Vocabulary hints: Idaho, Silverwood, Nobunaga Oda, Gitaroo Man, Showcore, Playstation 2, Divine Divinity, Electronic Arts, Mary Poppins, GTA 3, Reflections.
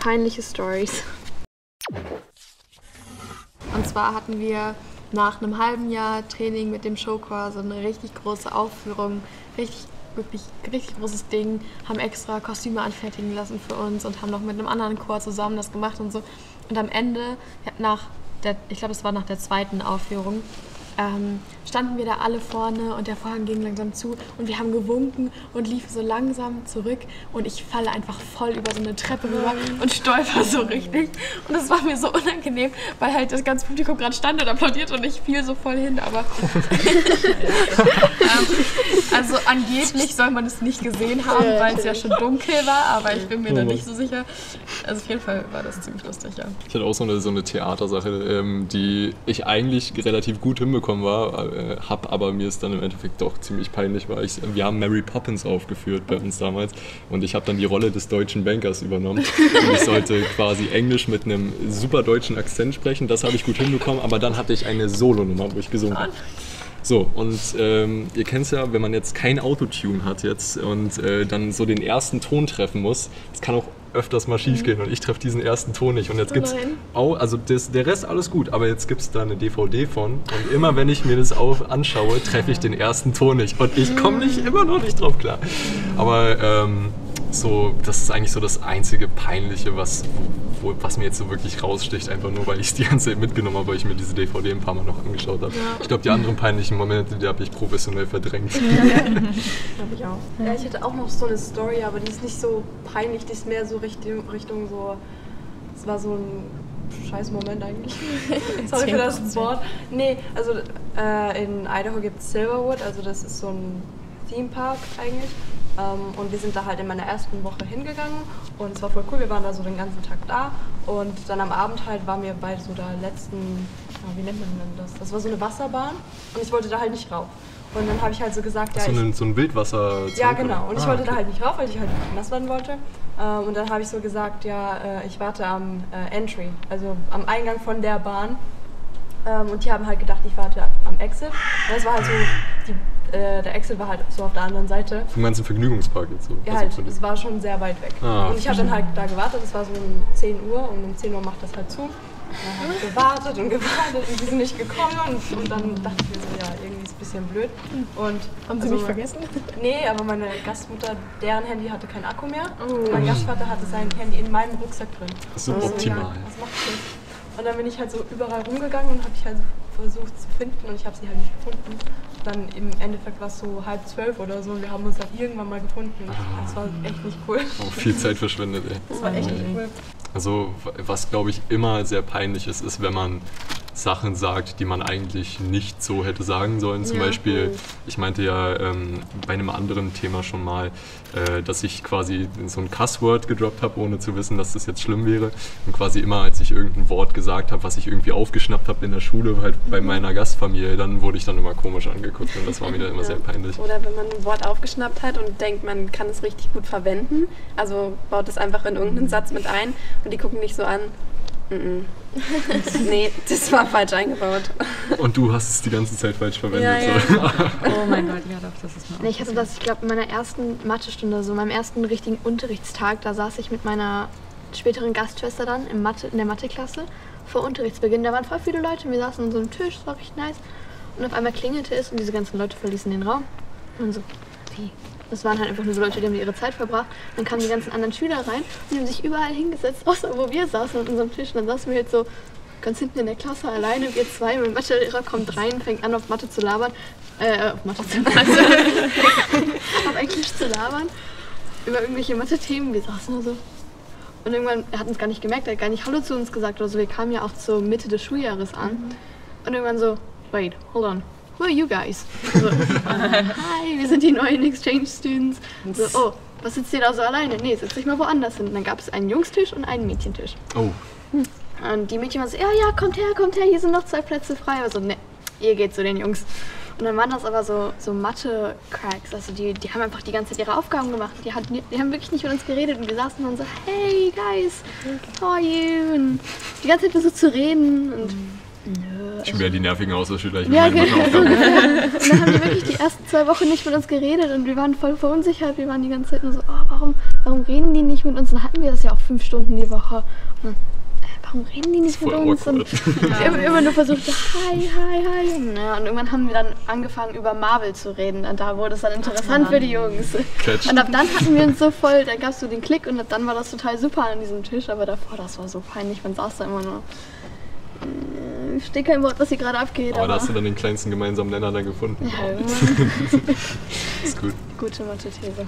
peinliche Stories. Und zwar hatten wir nach einem halben Jahr Training mit dem Showcore so eine richtig große Aufführung, wirklich richtig großes Ding, haben extra Kostüme anfertigen lassen für uns und haben noch mit einem anderen Chor zusammen das gemacht und so. Und am Ende, nach der, ich glaube, es war nach der zweiten Aufführung, standen wir da alle vorne und der Vorhang ging langsam zu und wir haben gewunken und liefen so langsam zurück und ich falle einfach voll über so eine Treppe rüber und stolper so richtig und das war mir so unangenehm, weil halt das ganze Publikum gerade stand und applaudiert und ich fiel so voll hin, aber also angeblich soll man es nicht gesehen haben, weil es ja schon dunkel war, aber ich bin mir da nicht so sicher. Also auf jeden Fall war das ziemlich lustig, ja. Ich hatte auch so eine Theatersache, die ich eigentlich relativ gut hinbekommen habe, aber mir ist dann im Endeffekt doch ziemlich peinlich war. Wir haben Mary Poppins aufgeführt bei uns damals und ich habe dann die Rolle des deutschen Bankers übernommen. Und ich sollte quasi Englisch mit einem super deutschen Akzent sprechen, das habe ich gut hinbekommen, aber dann hatte ich eine Solonummer, wo ich gesungen habe. So, und ihr kennt es ja, wenn man jetzt kein Autotune hat jetzt und dann so den ersten Ton treffen muss, das kann auch öfters mal schief gehen und ich treffe diesen ersten Ton nicht. Und jetzt gibt's auch, also der Rest alles gut, aber jetzt gibt es da eine DVD von und immer wenn ich mir das anschaue, treffe ich den ersten Ton nicht und ich komme immer noch nicht drauf klar. Aber so, das ist eigentlich so das einzige Peinliche, was mir jetzt so wirklich raussticht, einfach nur, weil ich es die ganze Zeit mitgenommen habe, weil ich mir diese DVD ein paar Mal noch angeschaut habe. Ja. Ich glaube, die anderen peinlichen Momente, die habe ich professionell verdrängt. Ja, glaube ich auch. Ja, ich hätte auch noch so eine Story, aber die ist nicht so peinlich, die ist mehr so Richtung so, es war so ein scheiß Moment eigentlich. Sorry für das Wort. Nee, also in Idaho gibt es Silverwood, also das ist so ein Themepark eigentlich. Und wir sind da halt in meiner ersten Woche hingegangen und es war voll cool, wir waren da so den ganzen Tag da und dann am Abend halt waren wir bei so der letzten, wie nennt man denn das? Das war so eine Wasserbahn und ich wollte da halt nicht rauf. Und dann habe ich halt so gesagt, ja, so ein Wildwasser. Ja, genau. Und ich wollte da halt nicht rauf, weil ich halt nass werden wollte. Und dann habe ich so gesagt, ja, ich warte am Entry, also am Eingang von der Bahn. Und die haben halt gedacht, ich warte am Exit. Und das war halt so, der Exit war halt so auf der anderen Seite. Vom ganzen Vergnügungspark jetzt so? Ja, halt, es war schon sehr weit weg. Und ich habe dann halt da gewartet, es war so um 10 Uhr und um 10 Uhr macht das halt zu. Dann habe ich gewartet und gewartet und die sind nicht gekommen und dann dachte ich mir so, ja, irgendwie ist es ein bisschen blöd. Und haben sie mich vergessen? Nee, aber meine Gastmutter, deren Handy hatte keinen Akku mehr. Und mein Gastvater hatte sein Handy in meinem Rucksack drin. So optimal. Ja, das macht Sinn. Und dann bin ich halt so überall rumgegangen und habe ich halt versucht zu finden und ich habe sie halt nicht gefunden. Dann im Endeffekt war es so 11:30 oder so und wir haben uns dann irgendwann mal gefunden. Das war echt nicht cool. Auch viel Zeit verschwendet, ey. Das war echt nicht cool. Also was, glaube ich, immer sehr peinlich ist, wenn man Sachen sagt, die man eigentlich nicht so hätte sagen sollen. Zum Beispiel, ich meinte ja bei einem anderen Thema schon mal, dass ich quasi so ein Cussword gedroppt habe, ohne zu wissen, dass das jetzt schlimm wäre. Und quasi immer, als ich irgendein Wort gesagt habe, was ich irgendwie aufgeschnappt habe in der Schule, halt bei meiner Gastfamilie, dann wurde ich dann immer komisch angeguckt und das war mir dann immer sehr peinlich. Oder wenn man ein Wort aufgeschnappt hat und denkt, man kann es richtig gut verwenden, also baut es einfach in irgendeinen Satz mit ein und die gucken dich so an. Nee, das war falsch eingebaut. Und du hast es die ganze Zeit falsch verwendet. Ja. Oh mein Gott, ja doch, das ist mal. Ich hatte das, ich glaube, in meiner ersten Mathestunde, so meinem ersten richtigen Unterrichtstag, da saß ich mit meiner späteren Gastschwester dann in der Matheklasse vor Unterrichtsbeginn. Da waren voll viele Leute und wir saßen an so einem Tisch, das war richtig nice. Und auf einmal klingelte es und diese ganzen Leute verließen den Raum. Und so, wie? Das waren halt einfach nur so Leute, die haben ihre Zeit verbracht. Dann kamen die ganzen anderen Schüler rein und die haben sich überall hingesetzt, außer wo wir saßen an unserem Tisch. Und dann saßen wir jetzt so ganz hinten in der Klasse alleine, wir zwei. Mein Mathelehrer kommt rein, fängt an, auf Mathe zu labern. Auf Englisch zu labern. Über irgendwelche Mathe-Themen. Wir saßen nur so. Und irgendwann, er hat uns gar nicht gemerkt, er hat gar nicht Hallo zu uns gesagt oder so. Wir kamen ja auch zur Mitte des Schuljahres an. Und irgendwann so, wait, hold on. Who are you guys? So, hi, wir sind die neuen Exchange Students. So, oh, was sitzt ihr da so alleine? Nee, sitzt euch mal woanders hin. Und dann gab es einen Jungstisch und einen Mädchentisch. Oh. Und die Mädchen waren so, ja, kommt her, hier sind noch 2 Plätze frei. Also, ne, ihr geht zu den Jungs. Und dann waren das aber so Mathe-Cracks. Also die haben einfach die ganze Zeit ihre Aufgaben gemacht. Die haben wirklich nicht mit uns geredet und wir saßen dann so, hey guys, how are you? Und die ganze Zeit versucht zu reden und nö. Schon wieder die nervigen Austauschschüler. Ja, genau. Dann haben die wirklich die ersten 2 Wochen nicht mit uns geredet und wir waren voll verunsichert. Wir waren die ganze Zeit nur so, oh, warum reden die nicht mit uns? Dann hatten wir das ja auch 5 Stunden die Woche. Und dann, warum reden die nicht mit uns? Und ich habe immer nur versucht, hi. Ja, und irgendwann haben wir dann angefangen, über Marvel zu reden. Und da wurde es dann interessant für die Jungs. Catch. Und ab dann hatten wir uns so voll, da gab es so den Klick und ab dann war das total super an diesem Tisch. Aber davor, das war so peinlich, man saß da immer nur. Ich verstehe kein Wort, was hier gerade abgeht. Aber da hast du dann den kleinsten gemeinsamen Nenner dann gefunden. Ja, ist gut. Gute Mathe-These.